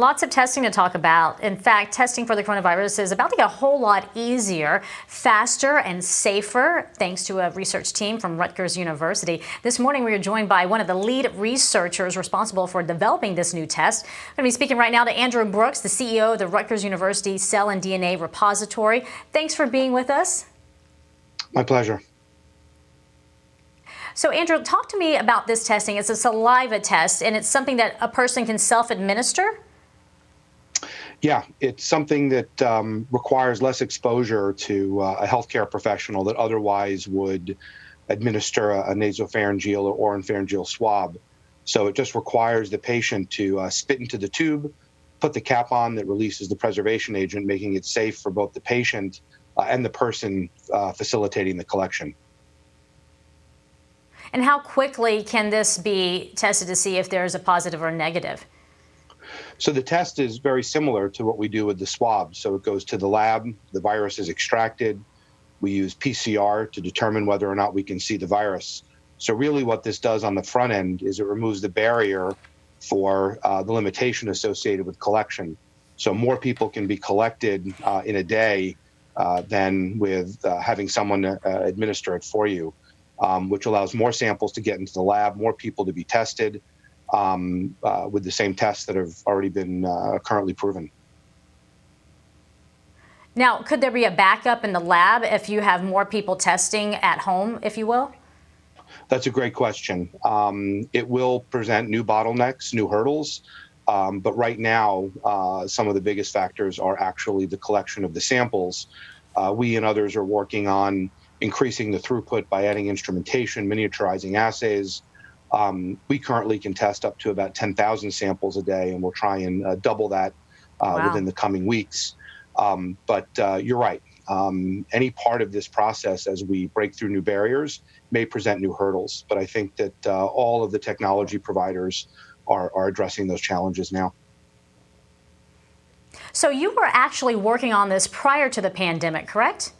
Lots of testing to talk about. In fact, testing for the coronavirus is about to get a whole lot easier, faster, and safer, thanks to a research team from Rutgers University. This morning, we are joined by one of the lead researchers responsible for developing this new test. I'm going to be speaking right now to Andrew Brooks, the CEO of the Rutgers University Cell and DNA Repository. Thanks for being with us. My pleasure. So, Andrew, talk to me about this testing. It's a saliva test, and it's something that a person can self-administer? Yeah, it's something that requires less exposure to a healthcare professional that otherwise would administer a nasopharyngeal or oropharyngeal swab. So it just requires the patient to spit into the tube, put the cap on that releases the preservation agent, making it safe for both the patient and the person facilitating the collection. And how quickly can this be tested to see if there is a positive or negative? So the test is very similar to what we do with the swab. So it goes to the lab, the virus is extracted. We use PCR to determine whether or not we can see the virus. So really what this does on the front end is it removes the barrier for the limitation associated with collection. So more people can be collected in a day than with having someone administer it for you, which allows more samples to get into the lab, more people to be tested, with the same tests that have already been currently proven. Now, could there be a backup in the lab if you have more people testing at home, if you will? That's a great question. It will present new bottlenecks, new hurdles, but right now some of the biggest factors are actually the collection of the samples. We and others are working on increasing the throughput by adding instrumentation, miniaturizing assays. We currently can test up to about 10,000 samples a day, and we'll try and double that Wow. within the coming weeks. But you're right. Any part of this process as we break through new barriers may present new hurdles. But I think that all of the technology providers are addressing those challenges now. So you were actually working on this prior to the pandemic, correct?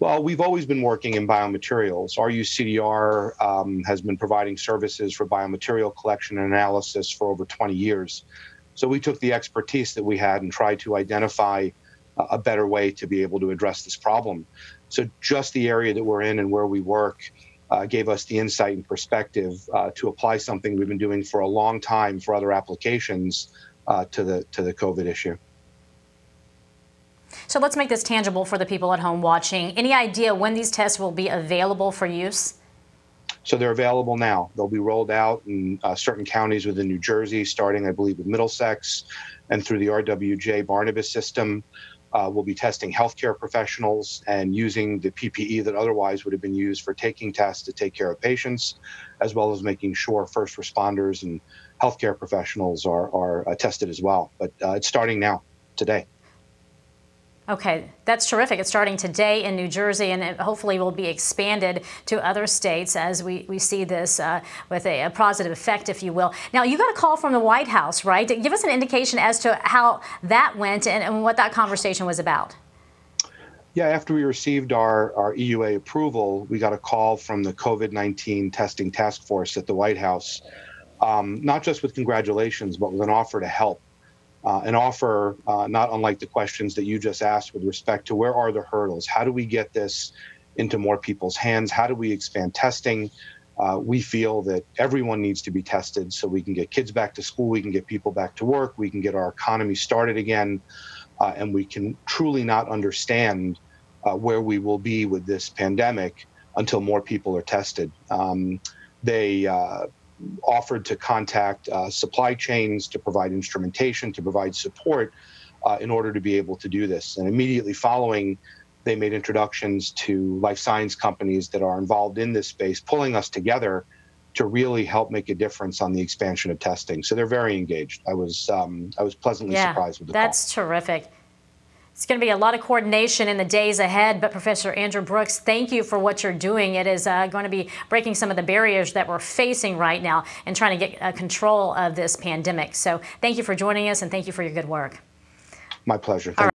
Well, we've always been working in biomaterials. RUCDR has been providing services for biomaterial collection and analysis for over 20 years. So we took the expertise that we had and tried to identify a better way to be able to address this problem. So just the area that we're in and where we work gave us the insight and perspective to apply something we've been doing for a long time for other applications to the COVID issue. So let's make this tangible for the people at home watching. Any idea when these tests will be available for use? So they're available now. They'll be rolled out in certain counties within New Jersey, starting, I believe, with Middlesex, and through the RWJ-Barnabas system. We'll be testing healthcare professionals and using the PPE that otherwise would have been used for taking tests to take care of patients, as well as making sure first responders and healthcare professionals are tested as well. But it's starting now, today. Okay, that's terrific. It's starting today in New Jersey, and it hopefully will be expanded to other states as we see this with a positive effect, if you will. Now, you got a call from the White House, right? Give us an indication as to how that went and what that conversation was about. Yeah, after we received our EUA approval, we got a call from the COVID-19 testing task force at the White House, not just with congratulations, but with an offer to help. An offer not unlike the questions that you just asked with respect to where are the hurdles? How do we get this into more people's hands? How do we expand testing? We feel that everyone needs to be tested so we can get kids back to school, we can get people back to work, we can get our economy started again, and we can truly not understand where we will be with this pandemic until more people are tested. They offered to contact supply chains, to provide instrumentation, to provide support in order to be able to do this. And immediately following, they made introductions to life science companies that are involved in this space, pulling us together to really help make a difference on the expansion of testing. So they're very engaged. I was pleasantly surprised with the call. That's terrific. It's going to be a lot of coordination in the days ahead, but Professor Andrew Brooks, thank you for what you're doing. It is going to be breaking some of the barriers that we're facing right now and trying to get control of this pandemic. So thank you for joining us, and thank you for your good work. My pleasure. Thank you.